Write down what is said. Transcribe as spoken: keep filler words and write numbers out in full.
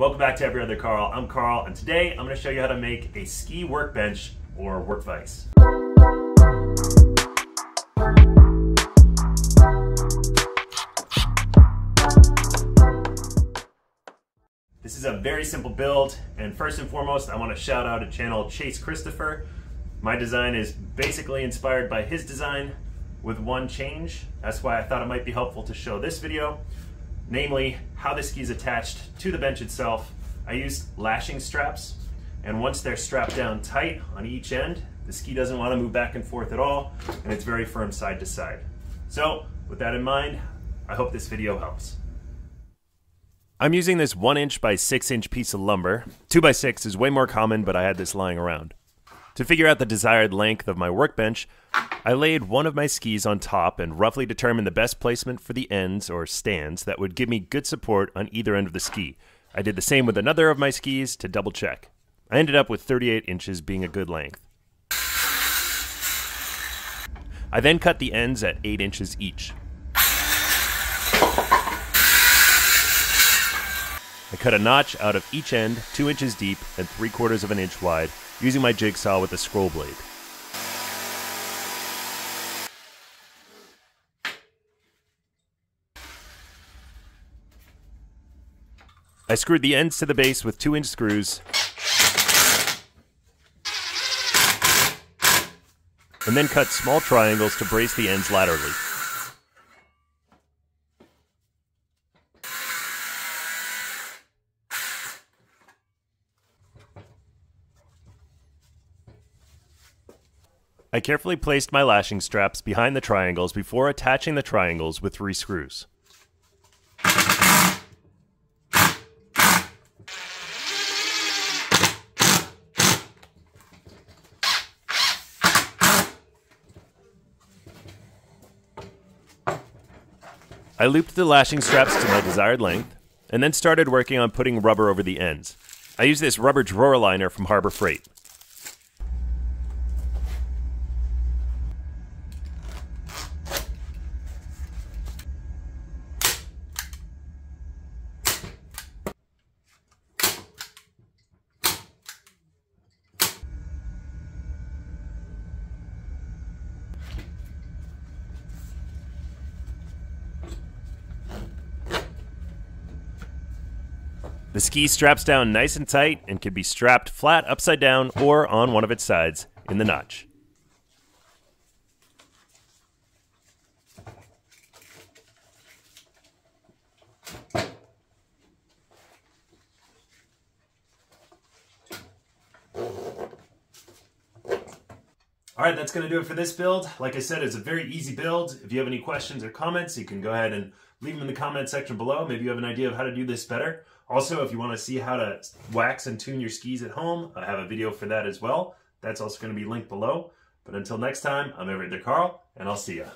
Welcome back to Every Other Karl. I'm Karl, and today I'm going to show you how to make a ski workbench or work vise. This is a very simple build, and first and foremost I want to shout out a channel, Chase Christopher. My design is basically inspired by his design with one change. That's why I thought it might be helpful to show this video. Namely, how the ski is attached to the bench itself. I used lashing straps, and once they're strapped down tight on each end, the ski doesn't want to move back and forth at all, and it's very firm side to side. So, with that in mind, I hope this video helps. I'm using this one inch by six inch piece of lumber. Two by six is way more common, but I had this lying around. To figure out the desired length of my workbench, I laid one of my skis on top and roughly determined the best placement for the ends or stands that would give me good support on either end of the ski. I did the same with another of my skis to double check. I ended up with thirty-eight inches being a good length. I then cut the ends at eight inches each. I cut a notch out of each end, two inches deep and three quarters of an inch wide, using my jigsaw with a scroll blade. I screwed the ends to the base with two inch screws, and then cut small triangles to brace the ends laterally. I carefully placed my lashing straps behind the triangles before attaching the triangles with three screws. I looped the lashing straps to my desired length, and then started working on putting rubber over the ends. I used this rubber drawer liner from Harbor Freight. The ski straps down nice and tight and can be strapped flat upside down or on one of its sides in the notch. All right, that's going to do it for this build. Like I said, it's a very easy build. If you have any questions or comments, you can go ahead and leave them in the comment section below. Maybe you have an idea of how to do this better. Also, if you want to see how to wax and tune your skis at home, I have a video for that as well. That's also going to be linked below. But until next time, I'm Every Other Karl, and I'll see ya.